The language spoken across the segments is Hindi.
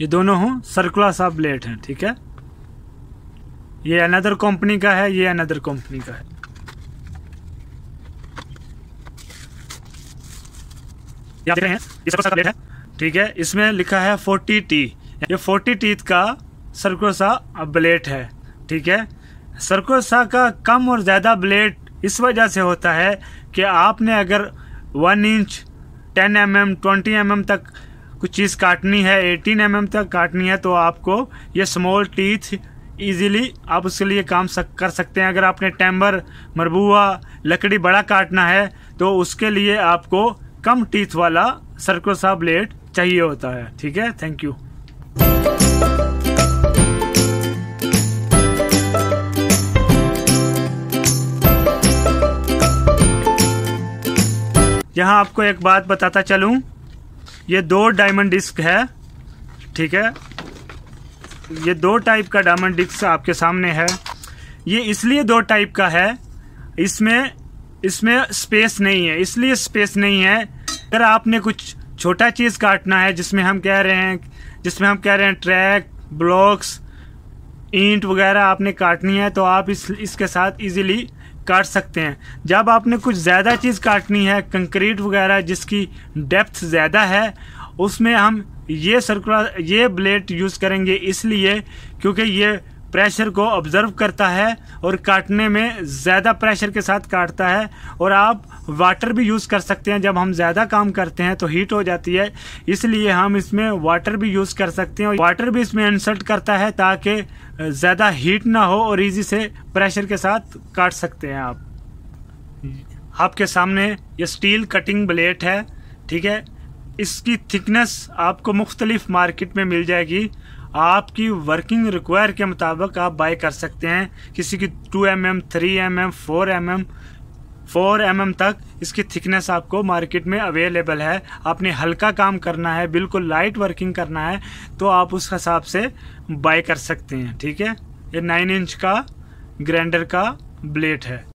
ये दोनों हो सर्कुलर सा ब्लेड हैं, ठीक है। ये अनदर कंपनी का है, ये अनदर कंपनी का है। याद रहे हैं ये सर्कुलर सा ब्लेड है, ठीक है। इसमें लिखा है 40T, ये 40 टीथ का सर्कुलर सा ब्लेड है, ठीक है। सर्कुलर सा का कम और ज़्यादा ब्लेड इस वजह से होता है कि आपने अगर 1 इंच 10 mm 20 mm तक कुछ चीज़ काटनी है, 18 mm तक काटनी है, तो आपको ये स्मॉल टीथ इजीली आप उसके लिए काम कर सकते हैं। अगर आपने टेम्बर मरबुआ लकड़ी बड़ा काटना है तो उसके लिए आपको कम टीथ वाला सर्कुलर सा ब्लेड चाहिए होता है, ठीक है। Thank you. यहाँ आपको एक बात बताता चलूं, ये 2 डायमंड डिस्क है, ठीक है। ये 2 टाइप का डायमंड डिस्क आपके सामने है। ये इसलिए 2 टाइप का है, इसमें स्पेस नहीं है, इसलिए स्पेस नहीं है। अगर आपने कुछ छोटा चीज़ काटना है जिसमें हम कह रहे हैं ट्रैक ब्लॉक्स ईंट वगैरह आपने काटनी है, तो आप इसके साथ इजीली काट सकते हैं। जब आपने कुछ ज़्यादा चीज़ काटनी है, कंक्रीट वगैरह जिसकी डेप्थ ज़्यादा है, उसमें हम ये ब्लेड यूज़ करेंगे, इसलिए क्योंकि ये प्रेशर को ऑब्जर्व करता है और काटने में ज़्यादा प्रेशर के साथ काटता है। और आप वाटर भी यूज़ कर सकते हैं, जब हम ज़्यादा काम करते हैं तो हीट हो जाती है, इसलिए हम इसमें वाटर भी यूज़ कर सकते हैं। और वाटर भी इसमें इंसर्ट करता है ताकि ज़्यादा हीट ना हो और इजी से प्रेशर के साथ काट सकते हैं आप। आपके सामने ये स्टील कटिंग ब्लेड है, ठीक है। इसकी थिकनेस आपको मुख्तलिफ मार्केट में मिल जाएगी। आपकी वर्किंग रिक्वायर के मुताबिक आप बाय कर सकते हैं। किसी की 2 mm 3 mm 4 mm तक इसकी थिकनेस आपको मार्केट में अवेलेबल है। आपने हल्का काम करना है, बिल्कुल लाइट वर्किंग करना है, तो आप उस हिसाब से बाय कर सकते हैं, ठीक है। ये 9 इंच का ग्राइंडर का ब्लेड है।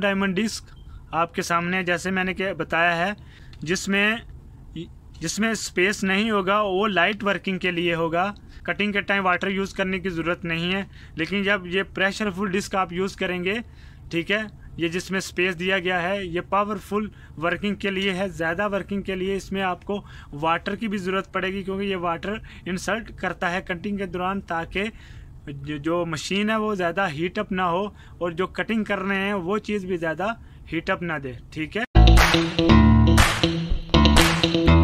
डायमंड डिस्क आपके सामने जैसे मैंने बताया है, जिसमें स्पेस नहीं होगा, वो लाइट वर्किंग के लिए होगा। कटिंग के टाइम वाटर यूज़ करने की ज़रूरत नहीं है। लेकिन जब ये प्रेशरफुल डिस्क आप यूज़ करेंगे, ठीक है, ये जिसमें स्पेस दिया गया है, ये पावरफुल वर्किंग के लिए है, ज़्यादा वर्किंग के लिए। इसमें आपको वाटर की भी ज़रूरत पड़ेगी क्योंकि ये वाटर इंसर्ट करता है कटिंग के दौरान, ताकि जो मशीन है वो ज़्यादा हीटअप ना हो और जो कटिंग कर रहे हैं वो चीज़ भी ज़्यादा हीटअप ना दे, ठीक है।